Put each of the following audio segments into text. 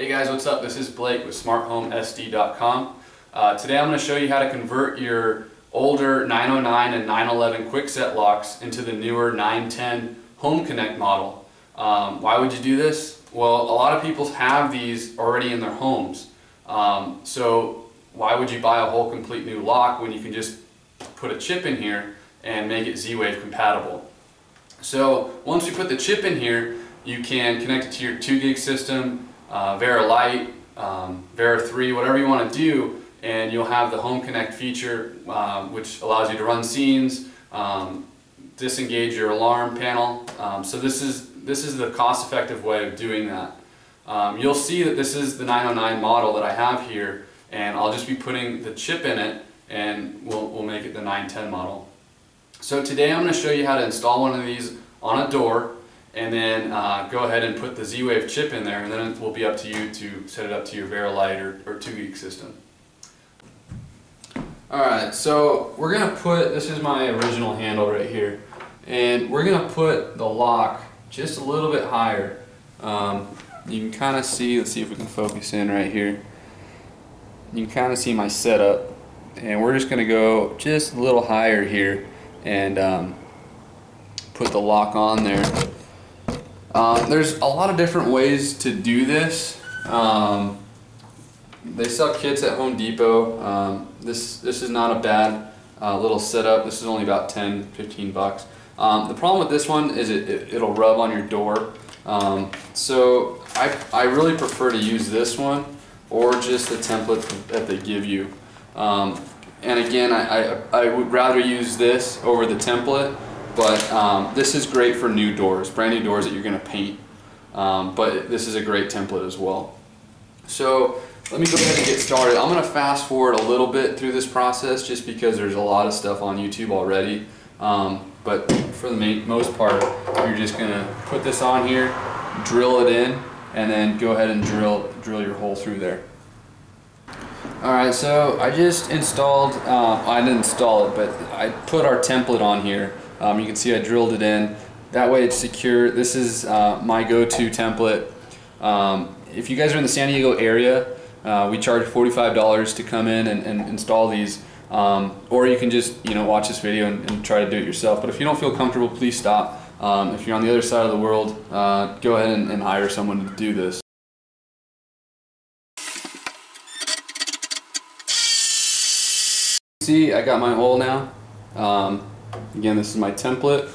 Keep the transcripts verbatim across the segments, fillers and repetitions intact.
Hey guys, what's up? This is Blake with smart home S D dot com. Uh, today I'm going to show you how to convert your older nine oh nine and nine eleven Kwikset locks into the newer nine ten Home Connect model. Um, why would you do this? Well, a lot of people have these already in their homes. Um, so why would you buy a whole complete new lock when you can just put a chip in here and make it Z-Wave compatible? So once you put the chip in here, you can connect it to your two gig system, uh, Vera Lite, um, Vera three, whatever you want to do, and you'll have the Home Connect feature, um, which allows you to run scenes, um, disengage your alarm panel. Um, so this is this is the cost-effective way of doing that. Um, you'll see that this is the nine oh nine model that I have here, and I'll just be putting the chip in it, and we'll, we'll make it the nine ten model. So today I'm going to show you how to install one of these on a door and then uh, go ahead and put the Z-Wave chip in there, and then it will be up to you to set it up to your Vera Lite or, or two gig system. Alright, so we're going to put, this is my original handle right here, and we're going to put the lock just a little bit higher. Um, you can kind of see, let's see if we can focus in right here. You can kind of see my setup, and we're just going to go just a little higher here and um, put the lock on there. Um, there's a lot of different ways to do this. Um, they sell kits at Home Depot. Um, this this is not a bad uh, little setup. This is only about ten fifteen bucks. Um, the problem with this one is it, it, it'll rub on your door. Um, so I, I really prefer to use this one or just the template that they give you. Um, and again, I, I, I would rather use this over the template, but um, this is great for new doors, brand new doors that you're going to paint, um, but this is a great template as well. So let me go ahead and get started. I'm going to fast forward a little bit through this process just because there's a lot of stuff on YouTube already, um, but for the main, most part you're just going to put this on here, drill it in, and then go ahead and drill, drill your hole through there. Alright, so I just installed, uh, I didn't install it, but I put our template on here. Um, you can see I drilled it in. That way it's secure. This is uh, my go-to template. Um, if you guys are in the San Diego area, uh, we charge forty-five dollars to come in and, and install these. Um, or you can just you know watch this video and, and try to do it yourself. But if you don't feel comfortable, please stop. Um, if you're on the other side of the world, uh, go ahead and, and hire someone to do this. See, I got my hole now. Um, again, this is my template.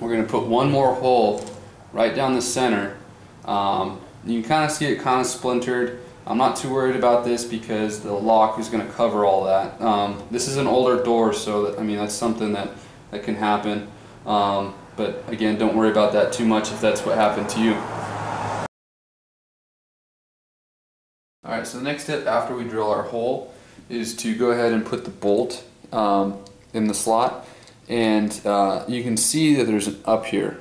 We're going to put one more hole right down the center. Um, you can kind of see it kind of splintered. I'm not too worried about this because the lock is going to cover all that. Um, this is an older door, so that, I mean that's something that, that can happen. Um, but again, don't worry about that too much if that's what happened to you. Alright, so the next step after we drill our hole is to go ahead and put the bolt um, in the slot, and uh, you can see that there's an up here.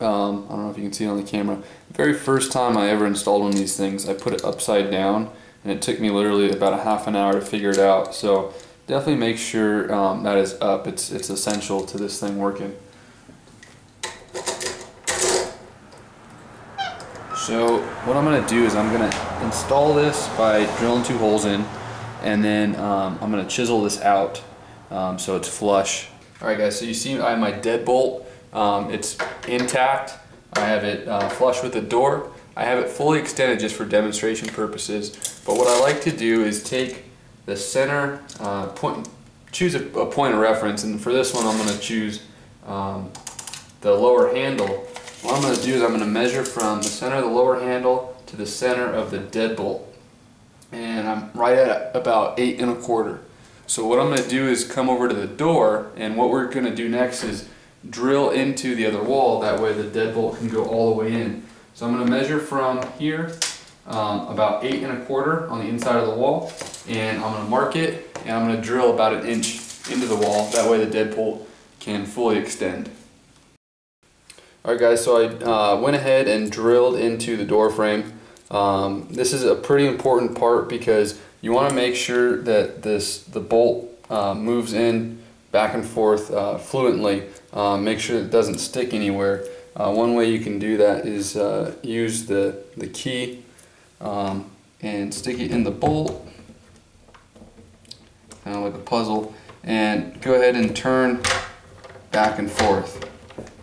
Um, I don't know if you can see it on the camera. The very first time I ever installed one of these things, I put it upside down, and it took me literally about a half an hour to figure it out. So definitely make sure um, that is up. It's it's essential to this thing working. So what I'm going to do is I'm going to install this by drilling two holes in. And then um, I'm going to chisel this out um, so it's flush. Alright guys, so you see I have my deadbolt. Um, it's intact. I have it uh, flush with the door. I have it fully extended just for demonstration purposes. But what I like to do is take the center, uh, point, choose a, a point of reference, and for this one I'm going to choose um, the lower handle. What I'm going to do is I'm going to measure from the center of the lower handle to the center of the deadbolt. And I'm right at about eight and a quarter. So what I'm going to do is come over to the door, and what we're going to do next is drill into the other wall. That way the deadbolt can go all the way in. So I'm going to measure from here um, about eight and a quarter on the inside of the wall, and I'm going to mark it, and I'm going to drill about an inch into the wall. That way the deadbolt can fully extend. Alright guys, so I uh, went ahead and drilled into the door frame. Um, this is a pretty important part because you want to make sure that this the bolt uh, moves in back and forth uh, fluently. Uh, make sure it doesn't stick anywhere. Uh, one way you can do that is uh, use the, the key um, and stick it in the bolt, kind of like a puzzle, and go ahead and turn back and forth.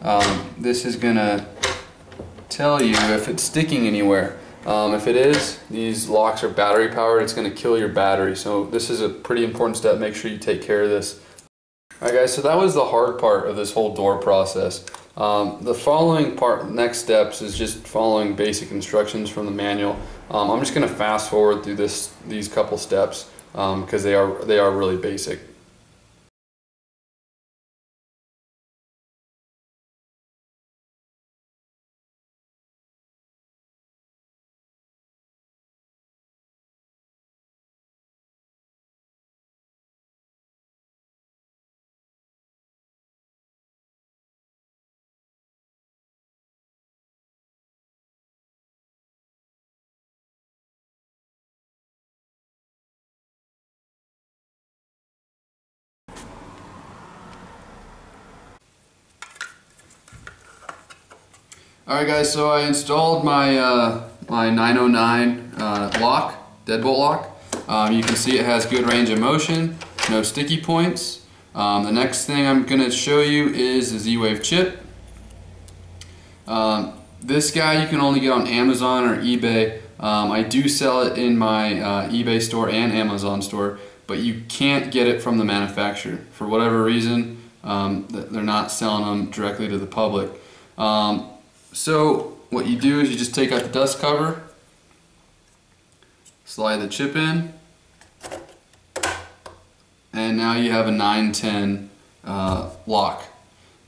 Um, this is gonna tell you if it's sticking anywhere. Um, if it is, these locks are battery powered, it's gonna kill your battery. So this is a pretty important step. Make sure you take care of this. Alright guys, so that was the hard part of this whole door process. Um, the following part, next steps, is just following basic instructions from the manual. Um, I'm just gonna fast forward through this these couple steps because um, they are they are really basic. Alright guys, so I installed my uh, my nine oh nine uh, lock, deadbolt lock. Um, you can see it has good range of motion, no sticky points. Um, the next thing I'm going to show you is the Z-Wave chip. Um, this guy you can only get on Amazon or eBay. Um, I do sell it in my uh, eBay store and Amazon store, but you can't get it from the manufacturer. For whatever reason, um, they're not selling them directly to the public. Um, So what you do is you just take out the dust cover, slide the chip in, and now you have a nine ten uh, lock,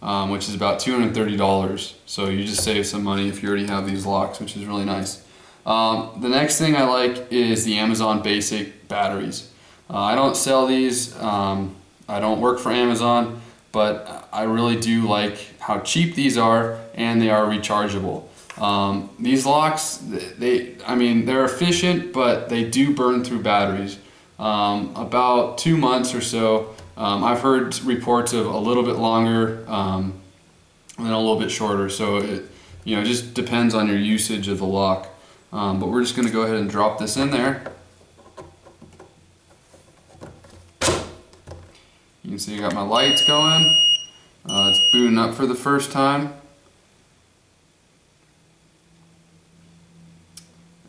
um, which is about two hundred thirty dollars. So you just save some money if you already have these locks, which is really nice. Um, the next thing I like is the Amazon Basic batteries. Uh, I don't sell these. Um, I don't work for Amazon, but I really do like how cheap these are, and they are rechargeable. Um, these locks, they, I mean, they're efficient, but they do burn through batteries. Um, about two months or so, um, I've heard reports of a little bit longer um, and a little bit shorter, so it you know, just depends on your usage of the lock. Um, but we're just gonna go ahead and drop this in there. You can see I got my lights going. Uh, it's booting up for the first time.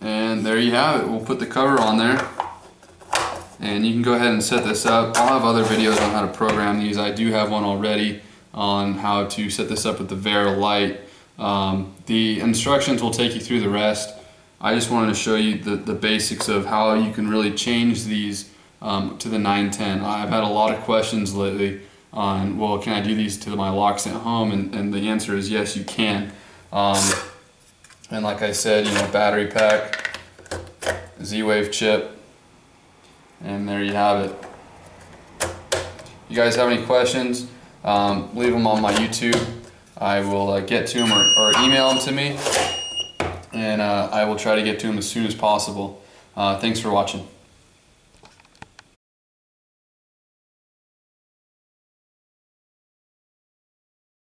And there you have it. We'll put the cover on there. And you can go ahead and set this up. I'll have other videos on how to program these. I do have one already on how to set this up with the Vera Lite. Um, the instructions will take you through the rest. I just wanted to show you the, the basics of how you can really change these Um, to the nine ten. I've had a lot of questions lately on, well, can I do these to my locks at home? And, and the answer is yes, you can. Um, and like I said, you know, battery pack, Z-Wave chip, and there you have it. You guys have any questions? Um, leave them on my YouTube. I will uh, get to them or, or email them to me, and uh, I will try to get to them as soon as possible. Uh, thanks for watching.